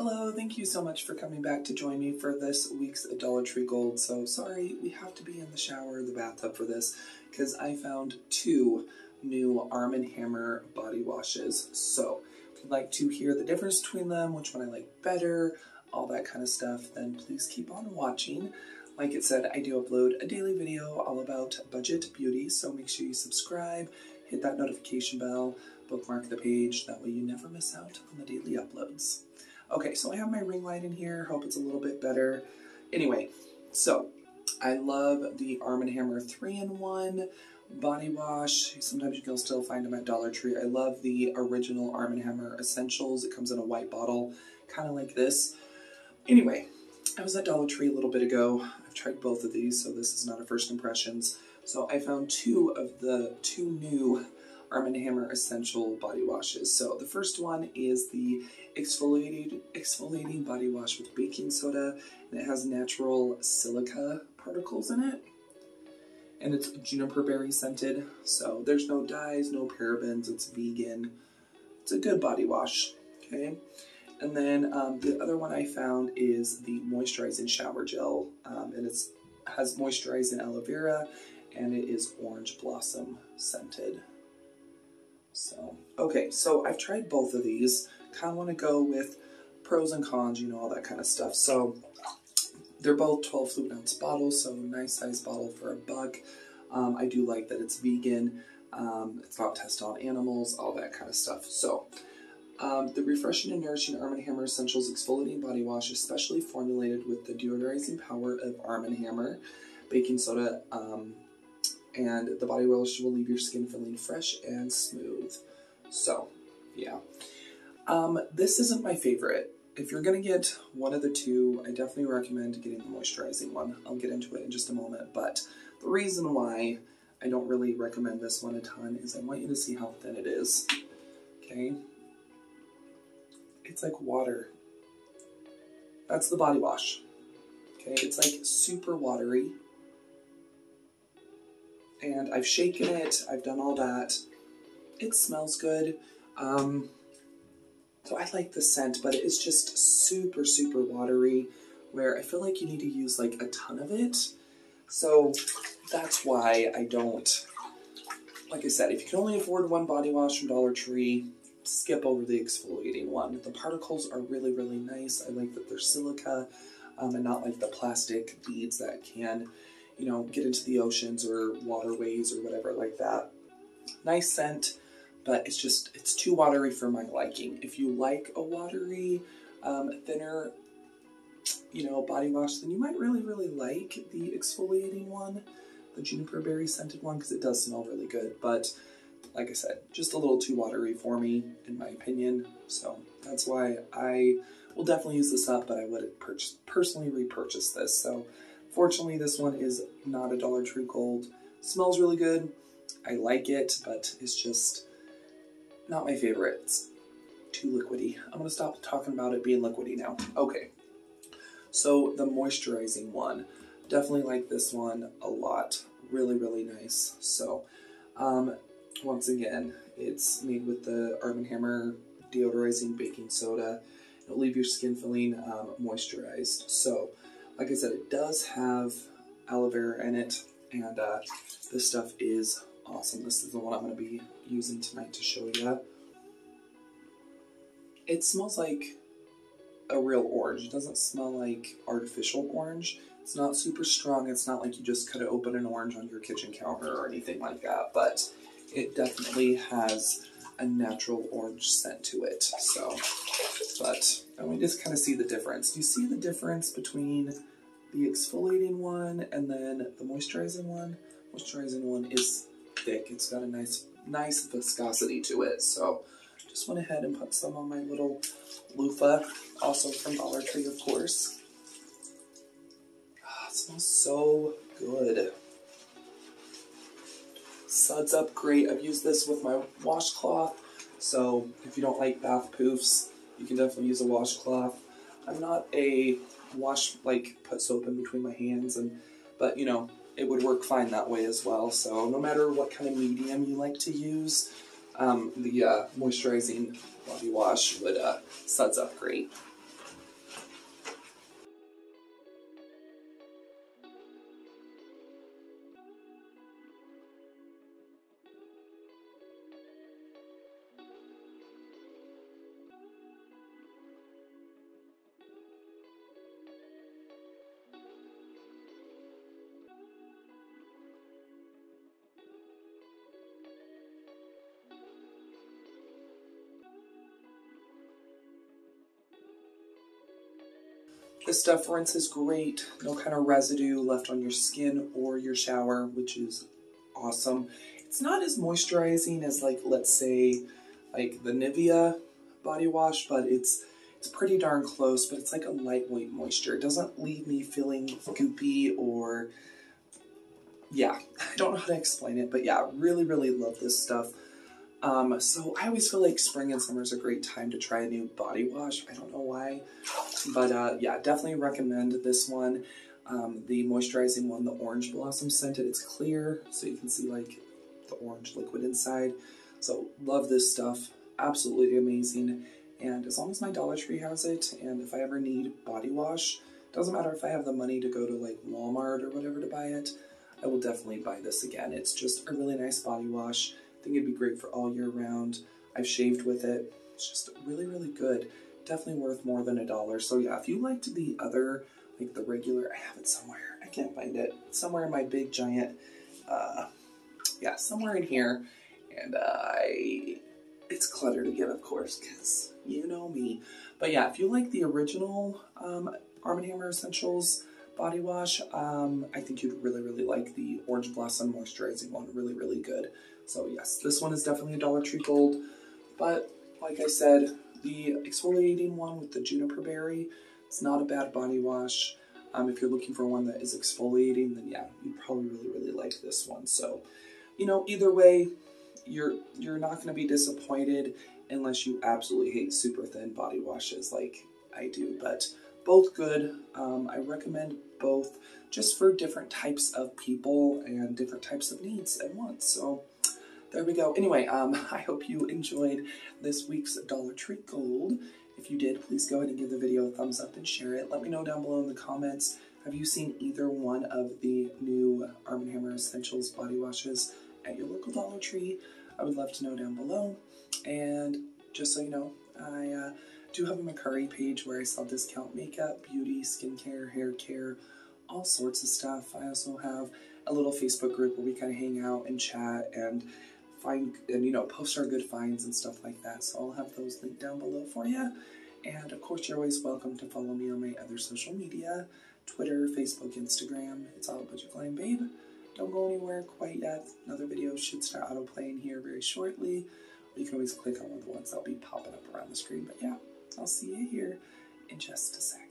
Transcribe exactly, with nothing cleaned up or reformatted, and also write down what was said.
Hello, thank you so much for coming back to join me for this week's Dollar Tree Gold. So sorry, we have to be in the shower or the bathtub for this because I found two new Arm and Hammer body washes. So if you'd like to hear the difference between them, which one I like better, all that kind of stuff, then please keep on watching. Like it said, I do upload a daily video all about budget beauty, so make sure you subscribe, hit that notification bell, bookmark the page, that way you never miss out on the daily uploads. Okay, so I have my ring light in here. Hope it's a little bit better. Anyway, so I love the Arm and Hammer three in one body wash. Sometimes you can still find them at Dollar Tree. I love the original Arm and Hammer Essentials. It comes in a white bottle, kind of like this. Anyway, I was at Dollar Tree a little bit ago. I've tried both of these, so this is not a first impressions. So I found two of the two new Arm and Hammer Essential Body Washes. So the first one is the exfoliated, exfoliating body wash with baking soda, and it has natural silica particles in it, and it's juniper berry scented. So there's no dyes, no parabens, it's vegan. It's a good body wash, okay? And then um, the other one I found is the moisturizing shower gel, um, and it's has moisturizing aloe vera, and it is orange blossom scented. So, okay, so I've tried both of these. Kind of want to go with pros and cons, you know, all that kind of stuff. So they're both twelve fluid ounce bottles, so nice size bottle for a buck. Um, I do like that it's vegan. Um, it's not tested on animals, all that kind of stuff. So um, the refreshing and nourishing Arm and Hammer Essentials Exfoliating Body Wash is specially formulated with the deodorizing power of Arm and Hammer baking soda, um, and the body wash will leave your skin feeling fresh and smooth. So, yeah. Um, this isn't my favorite. If you're gonna get one of the two, I definitely recommend getting the moisturizing one. I'll get into it in just a moment, but the reason why I don't really recommend this one a ton is I want you to see how thin it is, okay? It's like water. That's the body wash, okay? It's like super watery. And I've shaken it, I've done all that. It smells good. Um, so I like the scent, but it's just super, super watery, where I feel like you need to use like a ton of it. So that's why I don't, like I said, if you can only afford one body wash from Dollar Tree, skip over the exfoliating one. The particles are really, really nice. I like that they're silica um, and not like the plastic beads that can, you know, get into the oceans or waterways or whatever like that. Nice scent, but it's just, it's too watery for my liking. If you like a watery, um, thinner, you know, body wash, then you might really, really like the exfoliating one, the juniper berry scented one, because it does smell really good. But like I said, just a little too watery for me, in my opinion. So that's why I will definitely use this up, but I would personally repurchase this. So fortunately, this one is not a Dollar Tree Gold. Smells really good. I like it, but it's just not my favorite. It's too liquidy. I'm gonna stop talking about it being liquidy now. Okay, so the moisturizing one. Definitely like this one a lot. Really, really nice. So, um, once again, it's made with the Arm and Hammer deodorizing baking soda. It'll leave your skin feeling um, moisturized. So, like I said, it does have aloe vera in it, and uh, this stuff is awesome. This is the one I'm gonna be using tonight to show you. It smells like a real orange. It doesn't smell like artificial orange. It's not super strong. It's not like you just cut open an orange on your kitchen counter or anything like that, but it definitely has a natural orange scent to it. So, but and we just kind of see the difference. Do you see the difference between the exfoliating one and then the moisturizing one? Moisturizing one is thick. It's got a nice, nice viscosity to it. So just went ahead and put some on my little loofah, also from Dollar Tree, of course. Ah, it smells so good. Suds up great. I've used this with my washcloth. So if you don't like bath poofs, you can definitely use a washcloth. I'm not a wash, like put soap in between my hands, and but you know, it would work fine that way as well. So no matter what kind of medium you like to use, um, the uh, moisturizing body wash would uh, suds up great. This stuff rinses great, no kind of residue left on your skin or your shower, which is awesome. It's not as moisturizing as like, let's say, like the Nivea body wash, but it's it's pretty darn close, but it's like a lightweight moisture. It doesn't leave me feeling goopy or, yeah, I don't know how to explain it, but yeah, really, really love this stuff. Um, so I always feel like spring and summer is a great time to try a new body wash. I don't know why, but uh, yeah, definitely recommend this one. Um, the moisturizing one, the orange blossom scented, it's clear, so you can see like the orange liquid inside. So love this stuff, absolutely amazing. And as long as my Dollar Tree has it, and if I ever need body wash, doesn't matter if I have the money to go to like Walmart or whatever to buy it, I will definitely buy this again. It's just a really nice body wash. I think it'd be great for all year round. I've shaved with it. It's just really, really good. Definitely worth more than a dollar. So yeah, if you liked the other, like the regular, I have it somewhere. I can't find it. It's somewhere in my big giant, uh, yeah, somewhere in here. And uh, I, it's cluttered again, of course, because you know me. But yeah, if you like the original um, Arm and Hammer Essentials body wash, um, I think you'd really, really like the Orange Blossom moisturizing one. Really, really good. So yes, this one is definitely a Dollar Tree gold, but like I said, the exfoliating one with the juniper berry, it's not a bad body wash. Um, if you're looking for one that is exfoliating, then yeah, you'd probably really, really like this one. So, you know, either way, you're, you're not going to be disappointed unless you absolutely hate super thin body washes like I do, but both good. Um, I recommend both just for different types of people and different types of needs and wants. So there we go. Anyway, um, I hope you enjoyed this week's Dollar Tree Gold. If you did, please go ahead and give the video a thumbs up and share it. Let me know down below in the comments, have you seen either one of the new Arm and Hammer Essentials body washes at your local Dollar Tree? I would love to know down below. And just so you know, I uh, do have a Mercari page where I sell discount makeup, beauty, skincare, hair care, all sorts of stuff. I also have a little Facebook group where we kind of hang out and chat and find, and you know, post our good finds and stuff like that. So I'll have those linked down below for you. And of course, you're always welcome to follow me on my other social media, Twitter, Facebook, Instagram. It's all BudgetGlam Babe. Don't go anywhere quite yet. Another video should start autoplaying here very shortly. You can always click on one of the ones that'll be popping up around the screen. But yeah, I'll see you here in just a sec.